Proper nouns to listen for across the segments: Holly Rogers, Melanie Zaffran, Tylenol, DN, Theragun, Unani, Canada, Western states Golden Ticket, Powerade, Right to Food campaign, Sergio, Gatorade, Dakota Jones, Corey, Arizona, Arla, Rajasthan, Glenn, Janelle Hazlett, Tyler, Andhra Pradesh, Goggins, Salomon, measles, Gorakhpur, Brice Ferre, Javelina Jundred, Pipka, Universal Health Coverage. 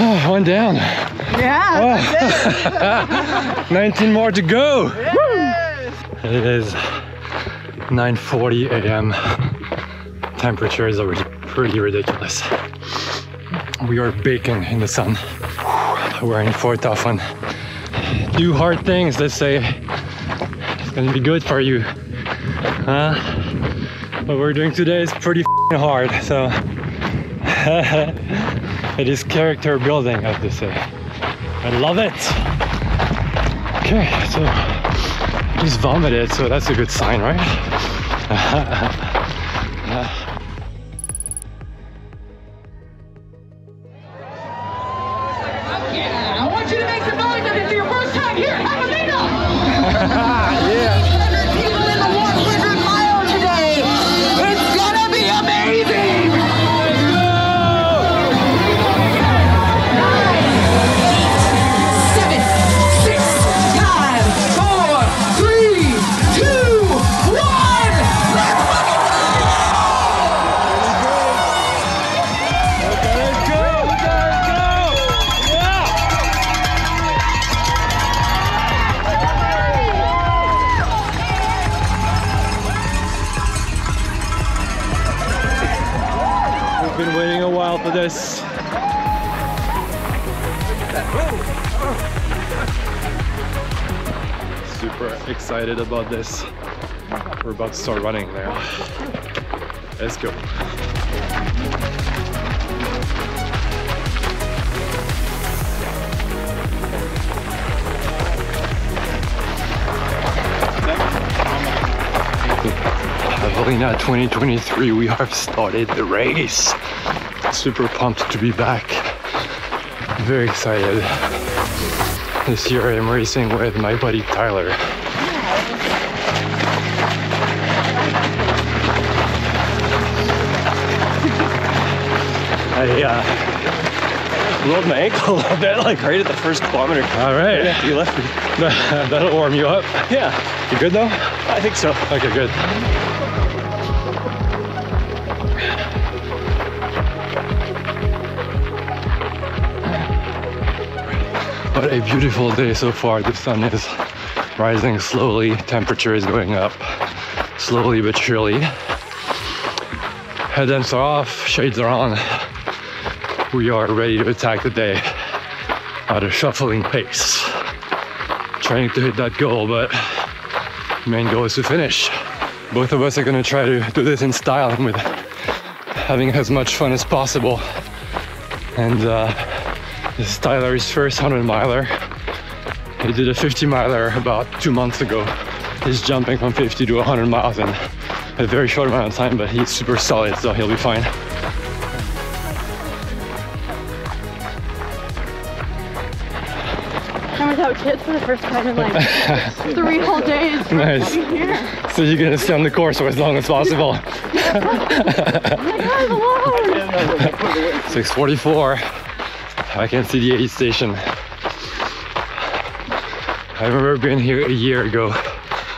Oh, one down. Yeah, oh. 19 more to go. Yes. Woo. It is 9:40 a.m. Temperature is already pretty ridiculous. We are baking in the sun. We're in for a tough one. Do hard things, they say. It's gonna be good for you. Huh? What we're doing today is pretty hard, so... It is character building, I have to say. I love it! Okay, so he's vomited, so that's a good sign, right? Yeah, I want you to make some noise of it for your first time here at Javelina! Yeah! For this. Super excited about this. We're about to start running now. Let's go. Javelina 2023, we have started the race. Super pumped to be back. Very excited. This year I'm racing with my buddy Tyler. I rolled my ankle a bit, like right at the first kilometer. All right. Yeah, you left me. That'll warm you up. Yeah. You good though? I think so. Okay, good. What a beautiful day so far. The sun is rising slowly, temperature is going up slowly but surely. Headlamps are off, shades are on. We are ready to attack the day at a shuffling pace. Trying to hit that goal, but the main goal is to finish. Both of us are gonna try to do this in style and with having as much fun as possible. And this is Tyler's first 100-miler. He did a 50-miler about 2 months ago. He's jumping from 50 to 100 miles in a very short amount of time, but he's super solid, so he'll be fine. I was out kids for the first time in like 3 whole days. Nice. Here. So you're going to stay on the course for as long as possible. Oh my God, Lord. 6:44. I can see the aid station. I remember being here a year ago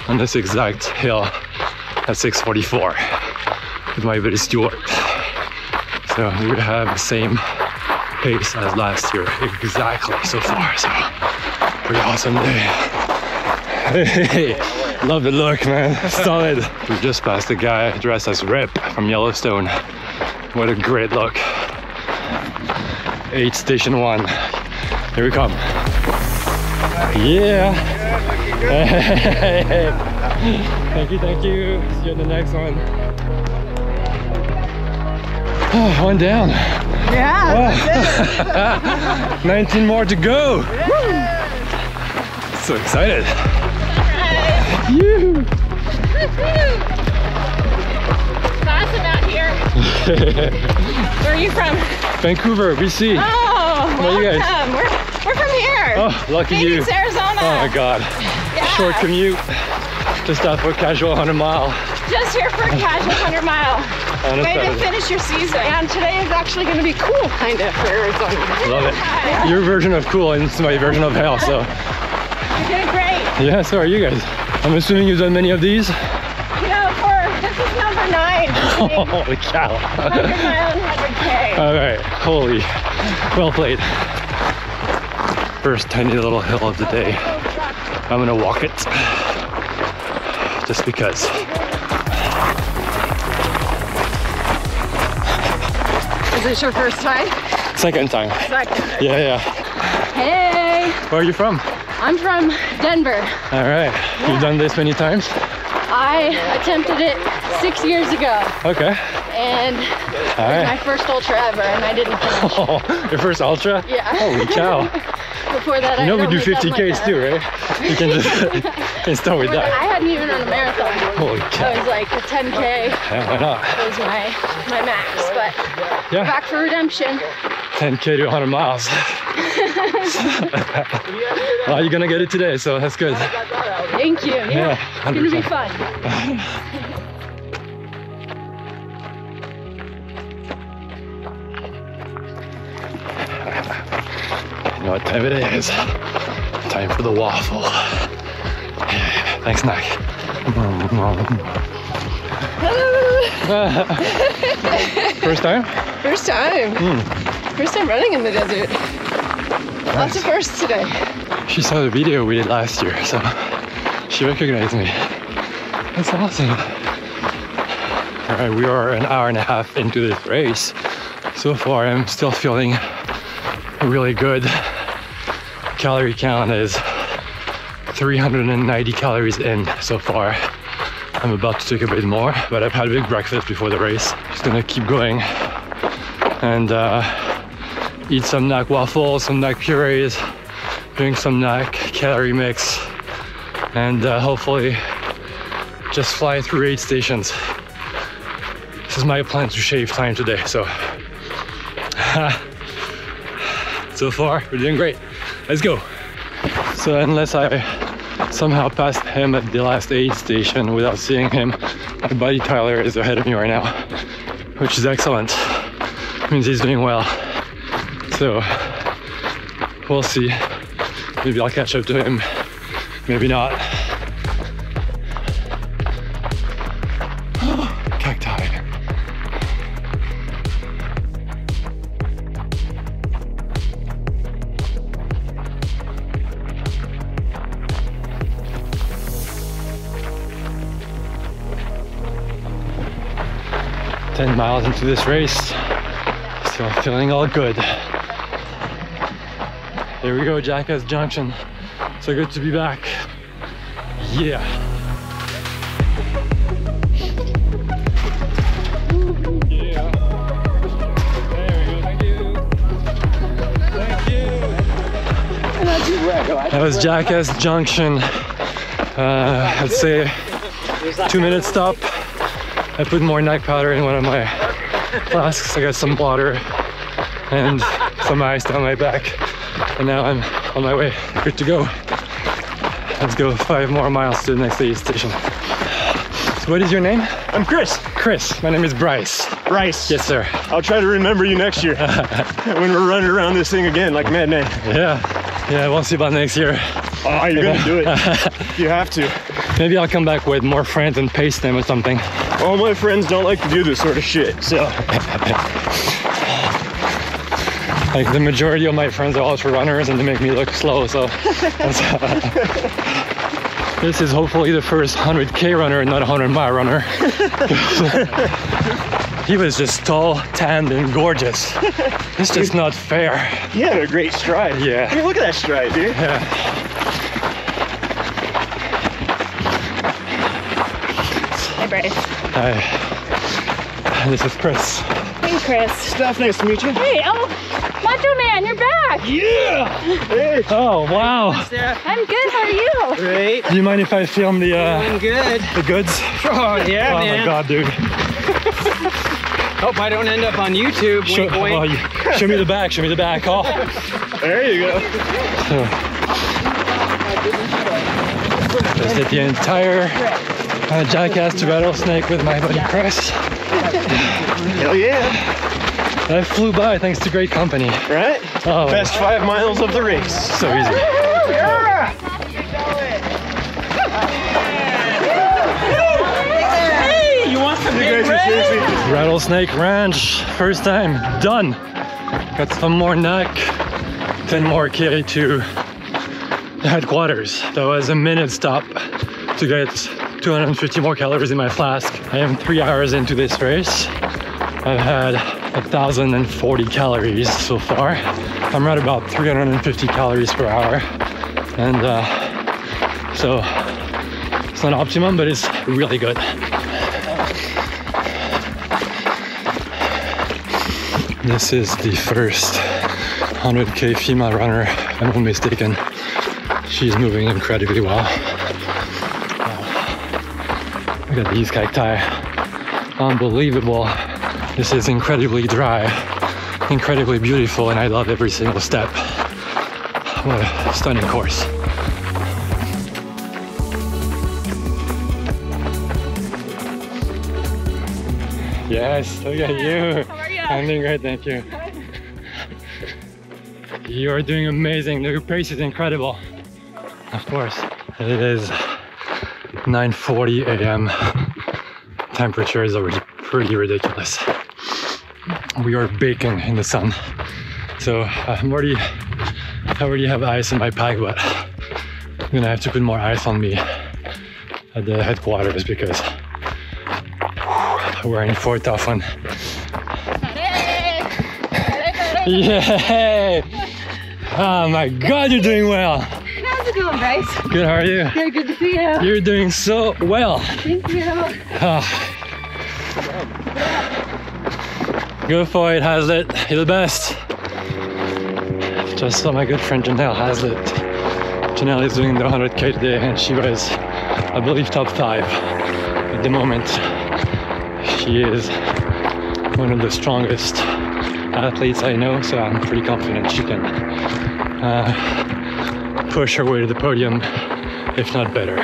on this exact hill at 6:44 with my buddy Stuart. So we would have the same pace as last year, exactly so far. So pretty awesome day. Hey, love the look, man. Solid. We just passed a guy dressed as Rip from Yellowstone. What a great look. Aid Station 1. Here we come. Yeah! Thank you, thank you. See you in the next one. Oh, one down. Yeah! Wow. 19 more to go. Woo. So excited. Yoo-hoo. It's awesome out here. Where are you from? Vancouver, BC. Oh, welcome. You guys? We're from here. Oh, lucky Phoenix, you. Arizona. Oh my God. Yeah. Short commute. Just out for a casual 100 mile. Just here for a casual 100 mile. Way to finish your season. And today is actually going to be cool, kind of, for Arizona. Love it. Yeah. Your version of cool and it's my version of hell, so. You're doing great. Yeah, so are you guys. I'm assuming you've done many of these? Yeah, this is number 9. Holy cow. 100 mile and 100K. All right, holy, well played. First tiny little hill of the day. I'm gonna walk it, just because. Is this your first time? Second time. Second. Yeah, yeah. Hey! Where are you from? I'm from Denver. All right. Yeah. You've done this many times? I attempted it 6 years ago. Okay. And it was my first ultra ever, and I didn't finish. Oh, your first ultra? Yeah. Holy cow. Before that, I we do 50Ks too, right? You can just start with that. I hadn't even run a marathon. Holy cow. I was like a 10K. Yeah, why not? It was my max, but yeah. Back for redemption. 10K to 100 miles. Well, you're gonna get it today, so that's good. Thank you. Yeah, yeah, it's gonna be fun. You know what time it is? Time for the waffle. Thanks, Naak. First time? First time. Mm. First time running in the desert. Nice. Lots of firsts today. She saw the video we did last year, so she recognized me. That's awesome. All right, we are an hour and a half into this race. So far, I'm still feeling really good. Calorie count is 390 calories in so far. I'm about to take a bit more, but I've had a big breakfast before the race. Just gonna keep going and eat some Naak waffles, some Naak purees, drink some Naak calorie mix, and hopefully just fly through 8 stations. This is my plan to shave time today, so. So far, we're doing great. Let's go. So unless I somehow passed him at the last aid station without seeing him, my buddy Tyler is ahead of me right now, which is excellent. It means he's doing well. So we'll see. Maybe I'll catch up to him. Maybe not. Miles into this race, still feeling all good. Here we go, Jackass Junction. So good to be back. Yeah. Yeah. There we go. Thank you. Thank you. That was Jackass Junction. I'd say 2-minute stop. I put more Naak powder in one of my flasks. I got some water and some ice down my back. And now I'm on my way. Good to go. Let's go 5 more miles to the next aid station. So what is your name? I'm Chris. Chris. My name is Bryce. Bryce. Yes, sir. I'll try to remember you next year when we're running around this thing again like madmen. Yeah. Yeah, we'll see about next year. Oh, you're going to do it. You have to. Maybe I'll come back with more friends and paste them or something. All my friends don't like to do this sort of shit, so. Like the majority of my friends are ultra runners and they make me look slow, so. This is hopefully the first 100K runner and not a 100-mile runner. He was just tall, tanned, and gorgeous. It's just not fair. You had a great stride. Yeah. I mean, look at that stride, dude. Yeah. Hi, this is Chris. Hey, Chris. Steph, nice to meet you. Hey, oh, Macho Man, you're back. Yeah. Hey. Oh, wow. I'm good. How are you? Great. Do you mind if I film the? I'm good. The goods. Oh yeah, oh, man. Oh my God, dude. Hope I don't end up on YouTube. Wink, wink. Oh, show me the back. Show me the back. Oh. There you go. Just hit the entire. Jackass to Rattlesnake with my buddy Chris. Hell yeah! I flew by thanks to great company. Right? Oh. Best 5 miles of the race. So easy. Yeah. Hey, you want some? You guys are seriously just... Rattlesnake Ranch, first time, done. Got some more Naak, 10 more carry to headquarters. That was a minute stop to get 250 more calories in my flask. I am 3 hours into this race. I've had 1,040 calories so far. I'm at about 350 calories per hour. And so it's not optimum, but it's really good. This is the first 100K female runner, if I'm not mistaken. She's moving incredibly well. Wow. Look at these cacti. Unbelievable. This is incredibly dry, incredibly beautiful, and I love every single step. What a stunning course. Yes, look at you. How are you? I'm doing great, thank you. You are doing amazing. Your pace is incredible. Of course. It is 9:40 a.m. Temperature is already pretty ridiculous. We are baking in the sun. So I already have ice in my pack, but I'm gonna have to put more ice on me at the headquarters because we're in for a tough one. Yay! Oh my god, you're doing well! How's it going, Bryce? Good, how are you? Very good to see you. You're doing so well. Thank you. Oh. Go for it, Hazlett. You're the best. Just saw my good friend Janelle Hazlett. Janelle is doing the 100K today and she was, I believe, top 5 at the moment. She is one of the strongest athletes I know, so I'm pretty confident she can push her way to the podium, if not better.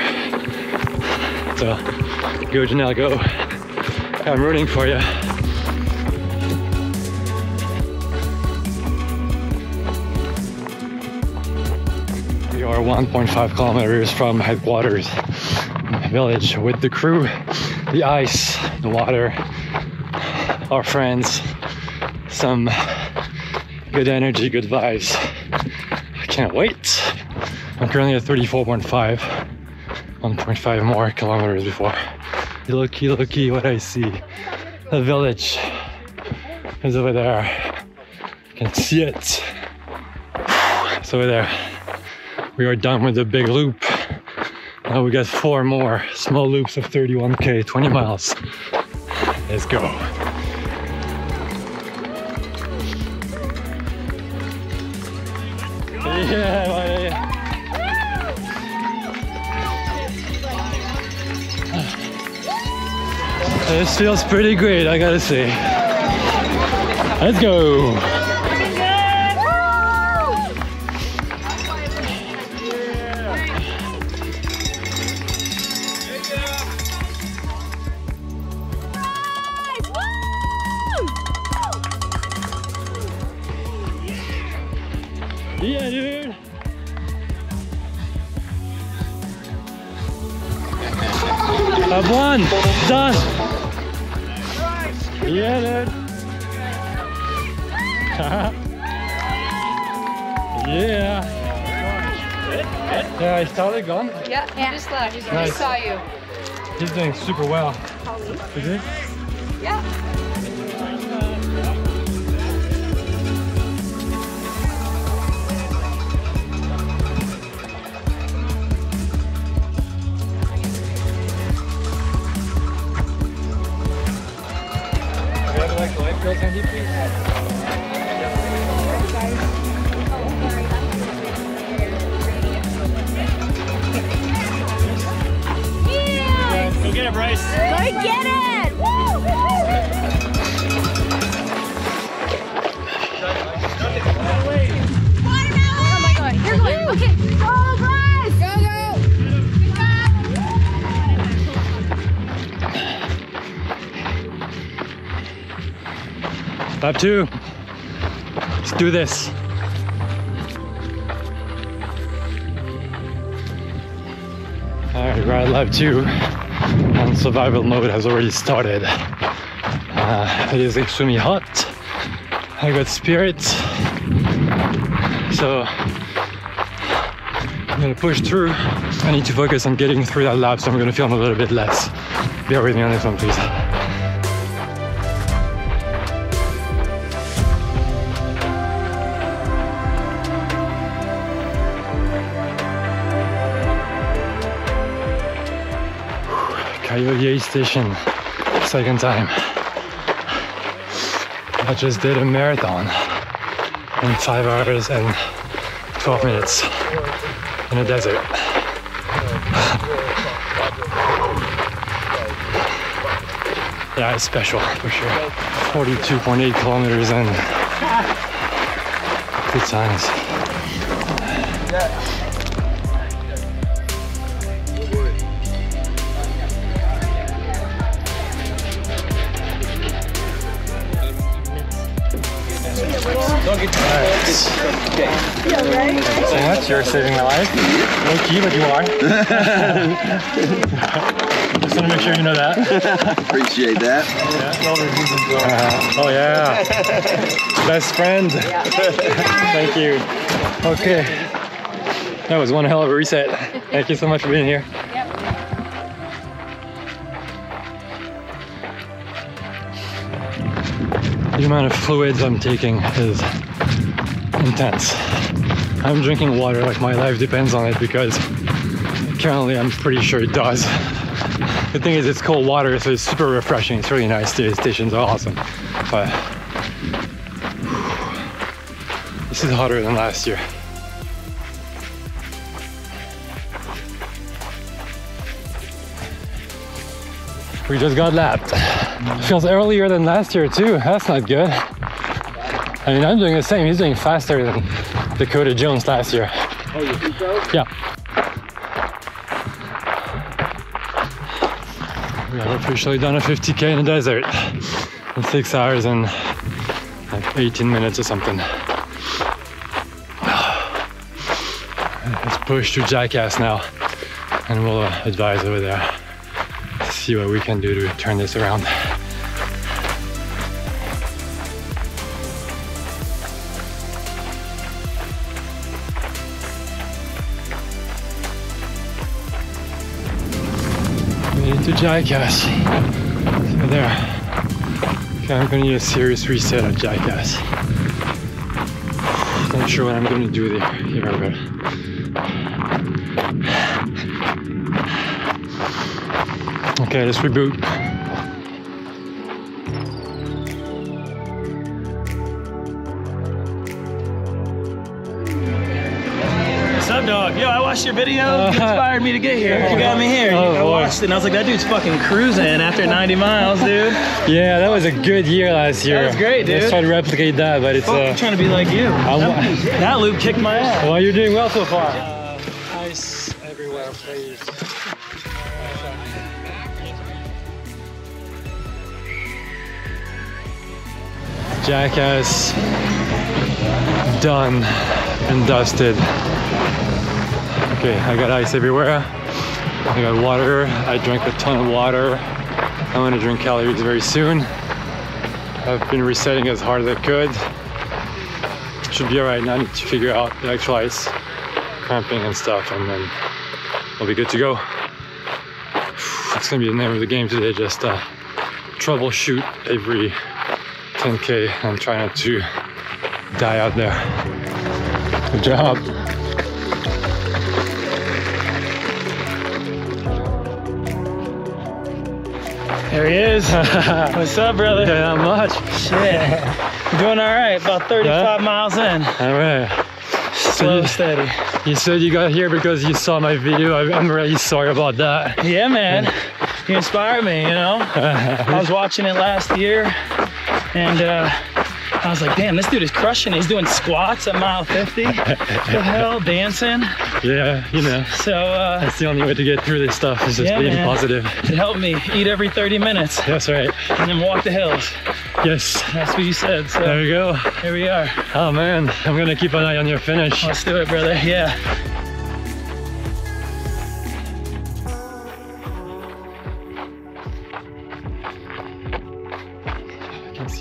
So, go Janelle, go. I'm rooting for you. We are 1.5 kilometers from headquarters village with the crew. The ice, the water, our friends, some good energy, good vibes. I can't wait. I'm currently at 34.5, 1.5 more kilometers before. Looky, looky what I see. The village is over there. You can see it. It's over there. We are done with the big loop. Now we got 4 more small loops of 31K, 20 miles. Let's go. Yeah, buddy. This feels pretty great, I gotta say. Let's go. Yeah, dude! I've won! Done! Yeah, dude! Yeah! Yeah, is Tyler gone? Yeah, he just left. He just saw you. He's doing super well. Is he? Yeah. Yeah. Go get it, Bryce. Go get it! Woo! Watermelon! Oh my god, you're going. Okay, go, Bryce! Go, Lap 2. Let's do this. All right, we're at lap 2. and survival mode has already started. It is extremely hot. I got spirits, so I'm gonna push through. I need to focus on getting through that lap, so I'm gonna film a little bit less. Bear with me on this one, please. Coyote Station, second time. I just did a marathon in 5 hours and 12 minutes in a desert. Yeah, it's special for sure. 42.8 kilometers in. Good times. Thanks so much, you're saving my life. Low key, but you are. Just want to make sure you know that. Appreciate that. Oh yeah. Best friend. Yeah. Thank you. Okay. That was one hell of a reset. Thank you so much for being here. Yep. The amount of fluids I'm taking is intense. I'm drinking water like my life depends on it, because currently I'm pretty sure it does. The thing is, it's cold water, so it's super refreshing. It's really nice. The stations are awesome, but this is hotter than last year. We just got lapped. Feels earlier than last year too. That's not good. I mean, I'm doing the same. He's doing faster than Dakota Jones last year. Oh, you think so? Yeah. We have officially done a 50K in the desert in 6 hours and like 18 minutes or something. Let's push to Jackass now, and we'll advise over there. See what we can do to turn this around. To Jackass. So there. Okay, I'm gonna need a serious reset of Jackass. Not sure what I'm gonna do there here, but okay, let's reboot. Dog, yo, I watched your video. You inspired me to get here. You got me here. Oh, I watched it and I was like, that dude's fucking cruising after 90 miles, dude. Yeah, that was a good year last year. That was great, dude. Let's try to replicate that, but it's I'm trying to be like you. That loop kicked my ass. Well, you're doing well so far. Ice everywhere, please. Jackass done and dusted. Okay, I got ice everywhere. I got water. I drank a ton of water. I'm gonna drink calories very soon. I've been resetting as hard as I could. Should be all right. Now I need to figure out the actual ice cramping and stuff, and then we'll be good to go. It's gonna be the name of the game today. Just troubleshoot every 10K and try not to die out there. Good job. There he is. What's up, brother? Yeah, not much. Shit. You're doing all right. About 35 miles in. All right. Slow, steady. You said you got here because you saw my video. I'm really sorry about that. Yeah, man. You inspired me, you know? I was watching it last year, and I was like, damn, this dude is crushing it. He's doing squats at mile 50. What the hell, dancing? Yeah, you know. So that's the only way to get through this stuff, is just being positive. It helped me eat every 30 minutes. That's right. And then walk the hills. Yes. That's what you said. So there we go. Here we are. Oh man, I'm gonna keep an eye on your finish. Let's do it, brother. Yeah.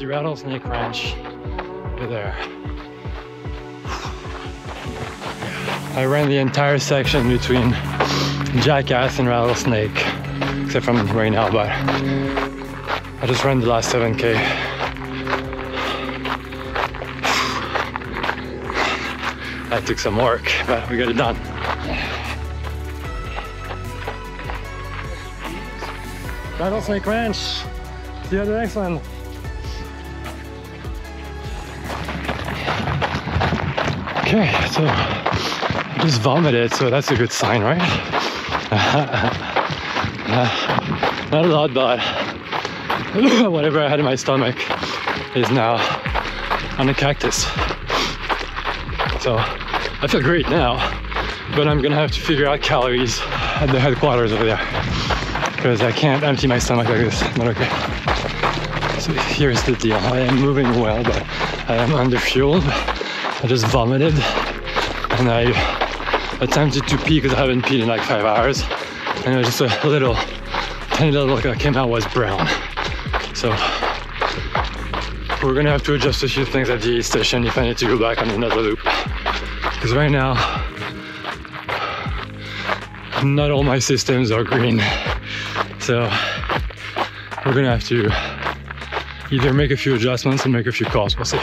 the rattlesnake ranch, you're there. I ran the entire section between Jackass and Rattlesnake, except from right now, but I just ran the last 7K. That took some work, but we got it done. Rattlesnake Ranch. See you at the next one. Okay, so I just vomited, so that's a good sign, right? Not a lot, but whatever I had in my stomach is now on a cactus. So I feel great now, but I'm gonna have to figure out calories at the headquarters over there, because I can't empty my stomach like this. Not okay. So here's the deal. I am moving well, but I am underfueled. I just vomited and I attempted to pee because I haven't peed in like 5 hours. And it was just a little, tiny little look that came out was brown. So we're gonna have to adjust a few things at the station if I need to go back on another loop. Because right now, not all my systems are green. So we're gonna have to either make a few adjustments and make a few calls, we'll see.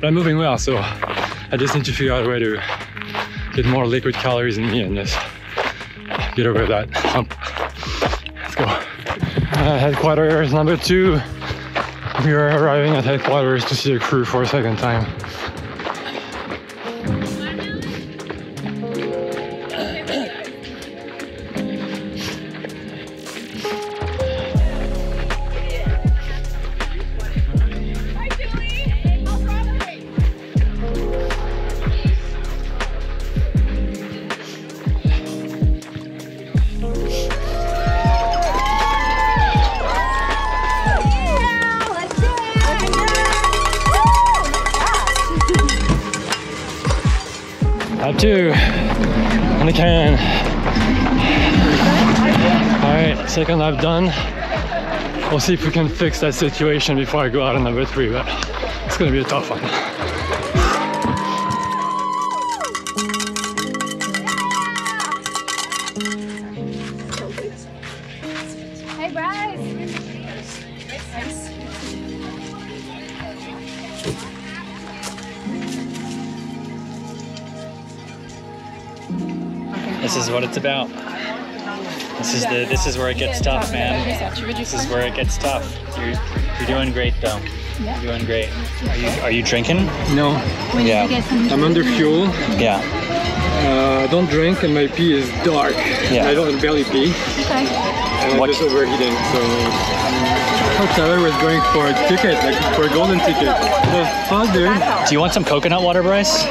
But I'm moving well, so I just need to figure out a way to get more liquid calories in me and just get over that hump. Let's go. Headquarters number 2. We are arriving at headquarters to see the crew for a second time. And I can. All right, second lap done. We'll see if we can fix that situation before I go out on number 3, but it's gonna be a tough one. Hey, Bryce. This is what it's about. This is where it gets tough, man. This is where it gets tough. You're doing great though. You're doing great. Are you drinking? No. Yeah. I'm under fuel. Yeah. I don't drink and my pee is dark. Yeah. I don't barely pee. Okay. And I'm just overheating. So Tyler was going for a ticket, like for a golden ticket. Do you want some coconut water, Bryce?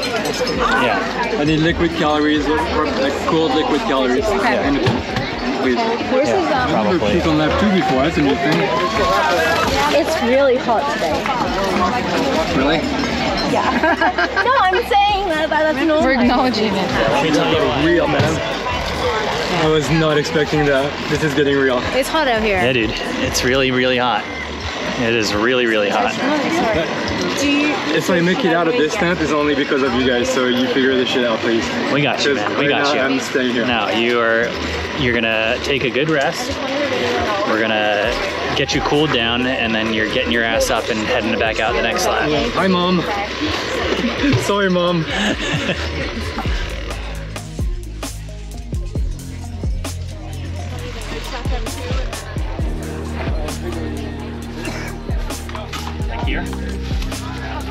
Yeah. I need liquid calories, like cold liquid calories. Okay. Yeah. Wait. Where's his probably. I've never peed on lap 2 before, that's a new thing. It's really hot today. Really? Yeah. No, I'm saying that, that's normal. We're acknowledging it. It's real, man. I was not expecting that. This is getting real. It's hot out here. Yeah, dude. It's really, really hot. It is really, really hot. If I make it out of this tent, it's only because of you guys. So you figure this shit out, please. We got you, man. We got you. I'm staying here. No, you're gonna take a good rest. We're gonna get you cooled down, and then you're getting your ass up and heading back out the next lap. Hi, Mom. Sorry, Mom.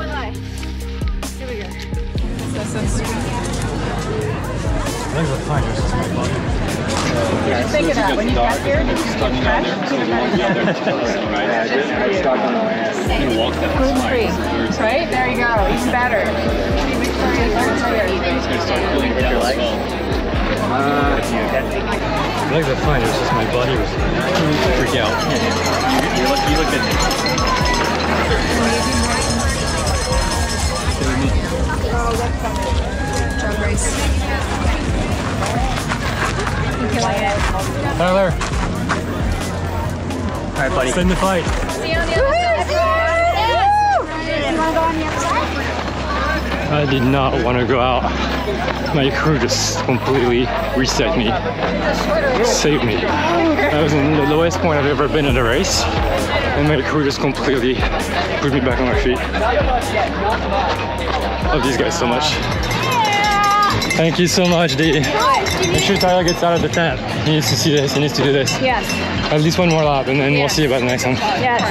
Right? There you go. Even better. I like that fine. It was just my body was freaked out. You look good. Tyler. All right, buddy. Spin the fight. See you on the other I did not want to go out. My crew just completely reset me, saved me. I was in the lowest point I've ever been in a race, and my crew just completely put me back on my feet. Love these guys so much. Thank you so much, D. Make sure Tyler gets out of the tent. He needs to see this, he needs to do this. Yes. At least one more lap, and then we'll see about the next one. Yes.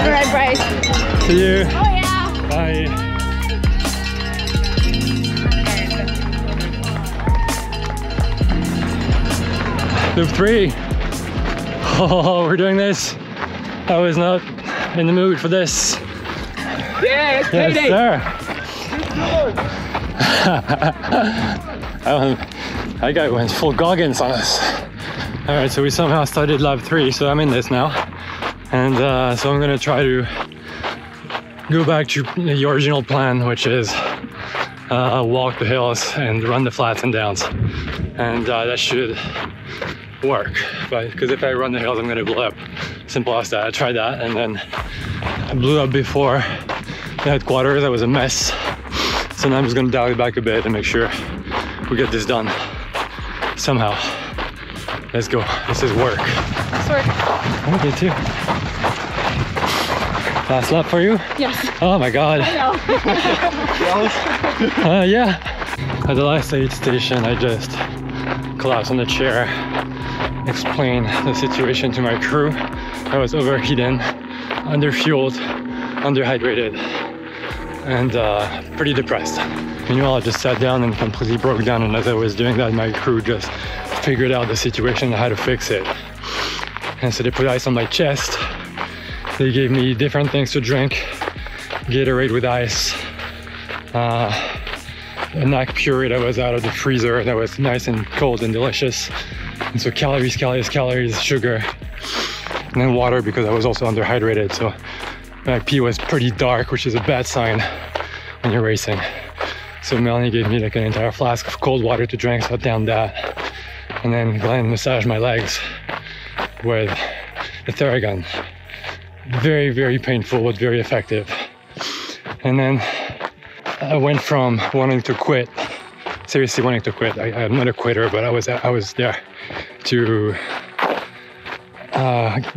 All right, Bryce. See you. Oh, yeah. Bye. Loop 3. Oh, we're doing this. I was not in the mood for this. Yeah, it's payday. Yes, sir. That guy went full Goggins on us. All right, so we somehow started lap 3, so I'm in this now. And so I'm gonna try to go back to the original plan, which is walk the hills and run the flats and downs. And that should work, right? Because if I run the hills, I'm gonna blow up. Simple as that. I tried that, and then I blew up before the headquarters. I was a mess. So now I'm just gonna dial it back a bit and make sure we get this done somehow. Let's go. This is work. It's work. I did too. Last lap for you? Yes. Oh my god. I know. Yeah. At the last aid station, I just collapsed on the chair. Explain the situation to my crew. I was overheating, underfueled, underhydrated, and pretty depressed. Meanwhile, I just sat down and completely broke down, and as I was doing that, my crew just figured out the situation and how to fix it. And so they put ice on my chest. They gave me different things to drink. Gatorade with ice. A Naak puree that was out of the freezer that was nice and cold and delicious. And so calories, calories, calories, sugar, and then water because I was also underhydrated. So my pee was pretty dark, which is a bad sign when you're racing. So Melanie gave me like an entire flask of cold water to drink, so I downed that. And then Glenn massaged my legs with the Theragun. Very, very painful, but very effective. And then I went from wanting to quit, seriously wanting to quit. I'm not a quitter, but I was there, to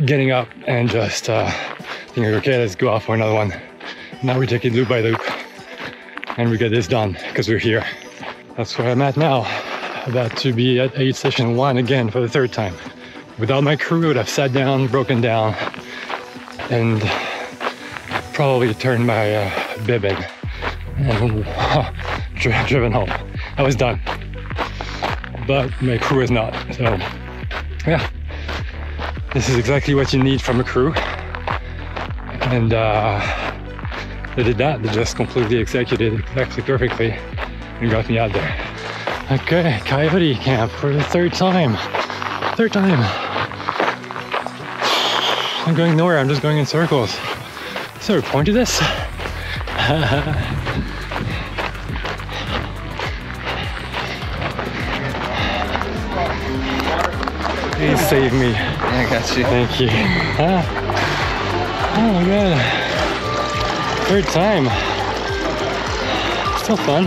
getting up and just thinking, okay, let's go out for another one. Now we take it loop by loop and we get this done because we're here. That's where I'm at now. About to be at aid station 1 again for the third time. Without my crew, I would have sat down, broken down, and probably turned my bib in and driven home. I was done. But my crew is not, so yeah. This is exactly what you need from a crew. And they did that. They just completely executed exactly perfectly and got me out there. Okay, coyote camp for the third time. Third time. I'm going nowhere. I'm just going in circles. Is there a point to this? Please save me. Yeah, I got you. Thank you. Oh my god. Third time. Still fun.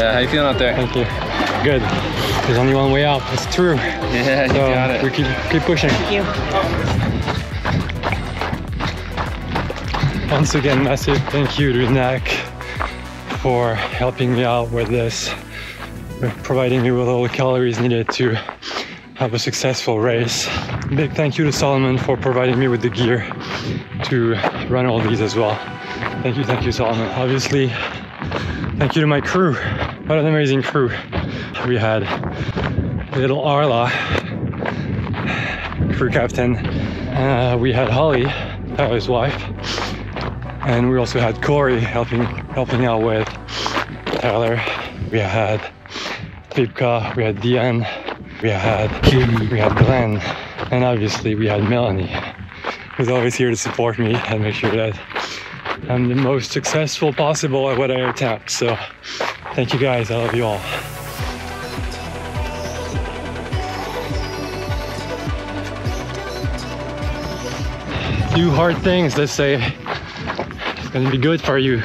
Yeah, how you feeling out there? Thank you. Good. There's only one way out. It's true. Yeah, you got it. We keep pushing. Thank you. Once again, massive thank you to Naak for helping me out with this. Providing me with all the calories needed to have a successful race. Big thank you to Salomon for providing me with the gear to run all these as well. Thank you Salomon. Obviously, thank you to my crew. What an amazing crew. We had little Arla, crew captain. We had Holly, Tyler's wife. And we also had Corey helping out with Tyler. We had Pipka, we had DN. We had Kim, we had Glenn, and obviously we had Melanie, who's always here to support me and make sure that I'm the most successful possible at what I attempt. So thank you guys, I love you all. Do hard things, let's say. It's gonna be good for you.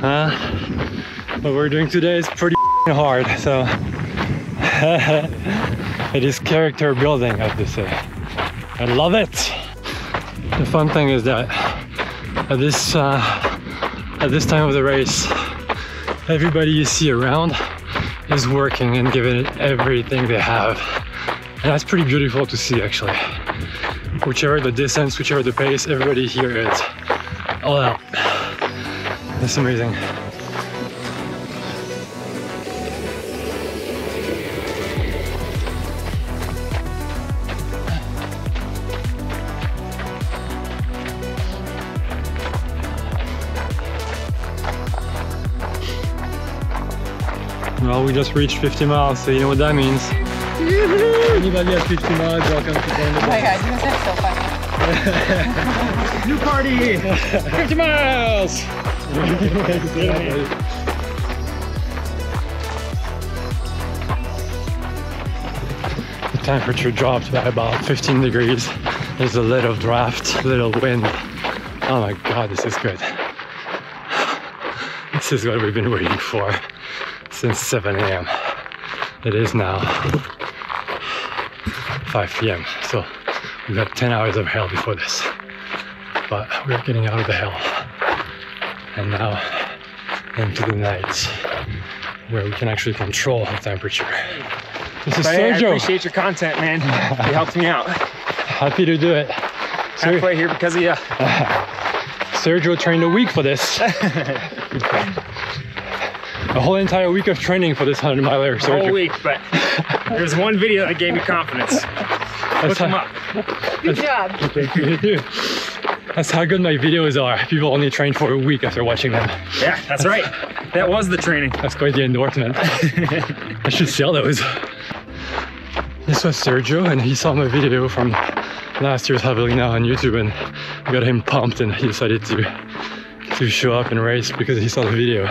What we're doing today is pretty hard, so it is character building, I have to say. I love it. The fun thing is that at this time of the race, everybody you see around is working and giving it everything they have, and that's pretty beautiful to see, actually. Whichever the distance, whichever the pace, everybody here is all out. That's amazing. Well, we just reached 50 miles, so you know what that means. Anybody at 50 miles, welcome to join the bus. You must have so fun. New party! 50 miles! The temperature dropped by about 15 degrees. There's a little draft, a little wind. Oh my god, this is good. This is what we've been waiting for since 7 a.m. It is now 5 p.m. So we've got 10 hours of hell before this. But we're getting out of the hell. And now into the night where we can actually control the temperature. This is Sergio. I appreciate your content, man. You helped me out. Happy to do it. Halfway here because of you. Sergio trained a week for this. A whole entire week of training for this 100-miler. A whole week, but there's one video that gave me confidence. Look him up. Good job. Thank you. That's how good my videos are. People only train for a week after watching them. Yeah, that's right. That was the training. That's quite the endorsement. I should sell those. This was Sergio, and he saw my video from last year's Javelina on YouTube and got him pumped, and he decided to show up and race because he saw the video.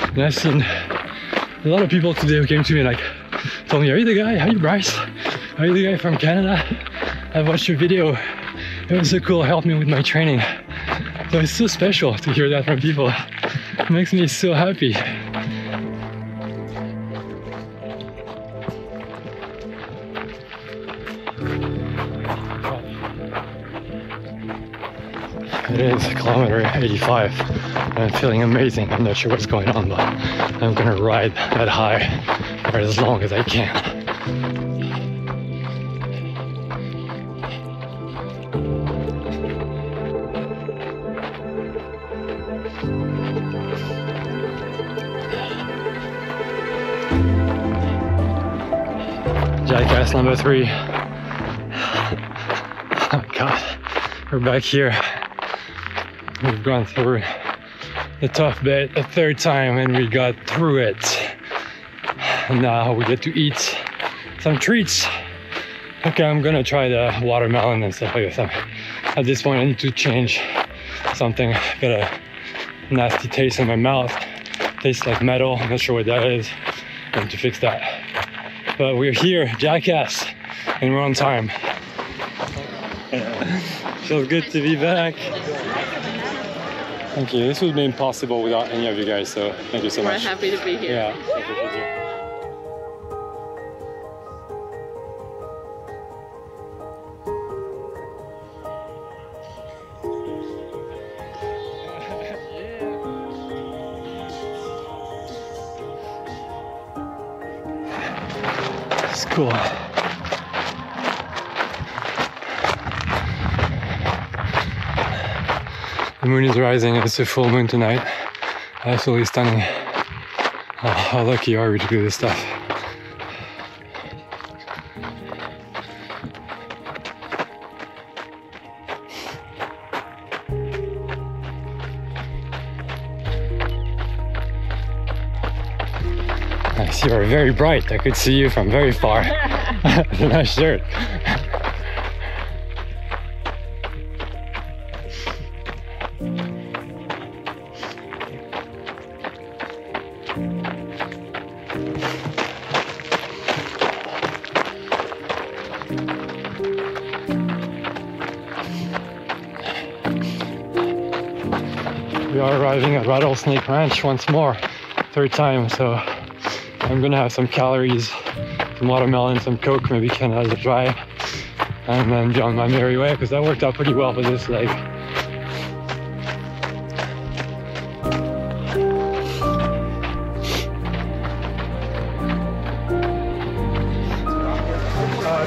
And I've seen a lot of people today who came to me and like told me, "Are you the guy? Are you Bryce? Are you the guy from Canada? I've watched your video. It was so cool, it helped me with my training." So it's so special to hear that from people. It makes me so happy. It is kilometer 85. I'm feeling amazing. I'm not sure what's going on, but I'm gonna ride that high for as long as I can. Jackass number 3. Oh my god, we're back here. We've gone through the tough bit a third time and we got through it. And now we get to eat some treats. Okay, I'm gonna try the watermelon and stuff like that. At this point I need to change something. I've got a nasty taste in my mouth. Tastes like metal, I'm not sure what that is. I need to fix that. But we're here, Jackass, and we're on time. Feels good to be back. Thank you. This would be impossible without any of you guys, so thank you so much. We're happy to be here. Yeah. Cool. The moon is rising and it's a full moon tonight. Absolutely stunning. Oh, how lucky are we to do this stuff. You are very bright. I could see you from very far. It's a nice shirt. We are arriving at Rattlesnake Ranch once more, third time, so I'm gonna have some calories, some watermelon, some Coke, maybe Canada as a dry, and then be on my merry way, because that worked out pretty well for this leg.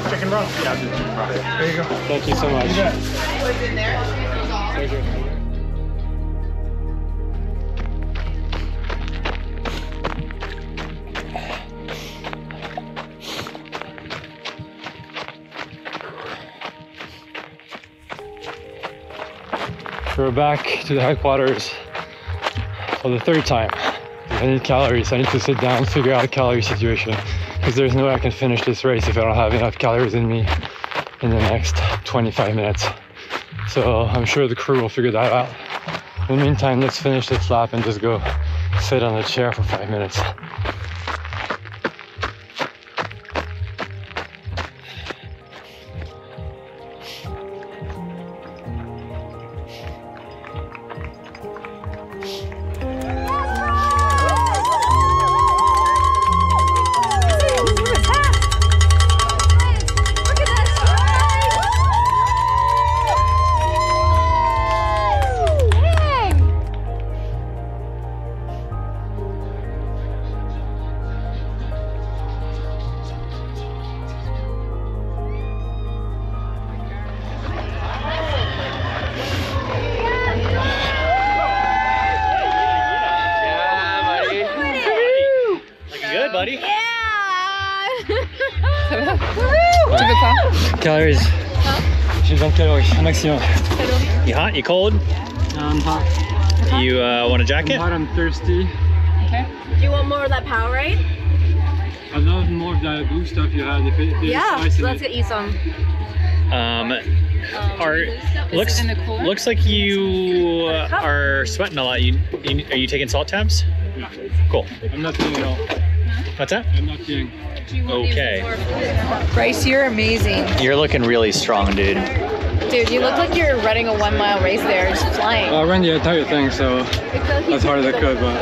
Chicken broth? Yeah, just chicken broth. There you go. Thank you so much. What's in there? Sergio. We're back to the headquarters for the third time. I need calories. I need to sit down, figure out a calorie situation, because there's no way I can finish this race if I don't have enough calories in me in the next 25 minutes. So I'm sure the crew will figure that out. In the meantime, let's finish this lap and just go sit on the chair for 5 minutes. Calories. Huh? J'ai 20 calories, maximum. You hot? You cold? I'm hot. You want a jacket? I'm hot, I'm thirsty. Okay. Do you want more of that Powerade? I love more of that blue stuff you had. Yeah, let's get you some. Looks like you are sweating a lot. Are you taking salt tabs? Yeah. Cool. I'm not doing it all. What's that? I'm not kidding. Okay. Bryce, you're amazing. You're looking really strong, dude. Dude, you look like you're running a 1 mile race there, just flying. Well, I ran the entire thing, so as hard as I could, but.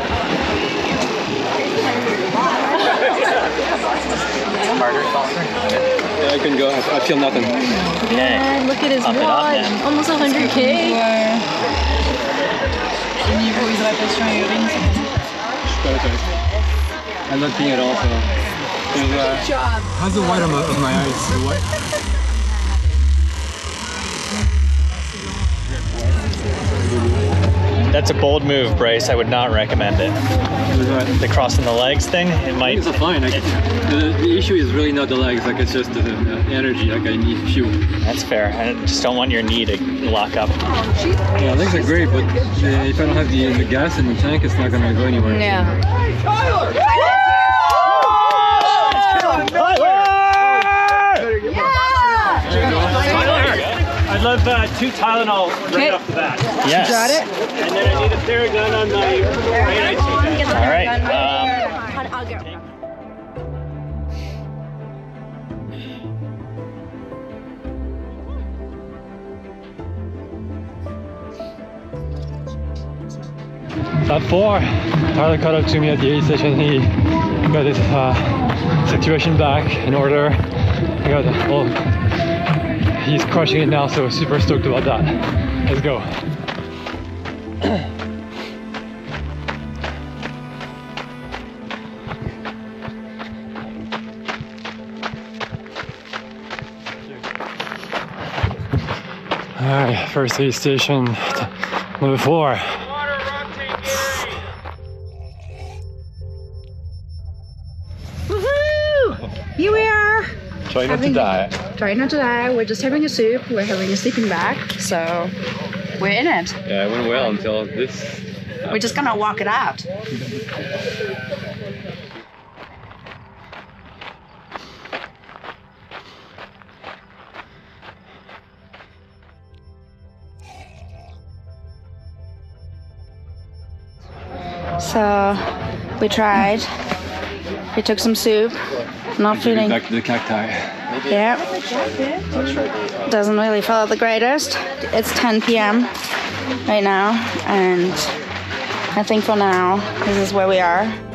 Harder, yeah, I couldn't go. I feel nothing. Yeah, look at his watch. Almost 100K. I'm not being at all, so. Good job. How's the white of my eyes? The white? That's a bold move, Bryce. I would not recommend it. The crossing the legs thing, it might. It's fine. The issue is really not the legs. Like it's just the energy. Like I need fuel. That's fair. I just don't want your knee to lock up. Yeah, legs are great, but if I don't have the gas in the tank, it's not gonna go anywhere. Yeah. Hey, Tyler! I'd love two Tylenol right off the bat. Yes. You got it? And then I need a Theragun on my right. All right. I'll go. Lap four. Tyler caught up to me at the aid station. He got his situation back in order. I got the whole. He's crushing it now, so super stoked about that. Let's go. Alright, first aid station, number 4. Woohoo! Here we are! Try not to die. Trying not to die, we're just having a soup, we're having a sleeping bag, so we're in it. Yeah, it went well until this happened. We're just gonna walk it out. So we tried, we took some soup, not feeling back to the cacti. Yeah, doesn't really feel the greatest. It's 10 p.m. right now, and I think for now, this is where we are.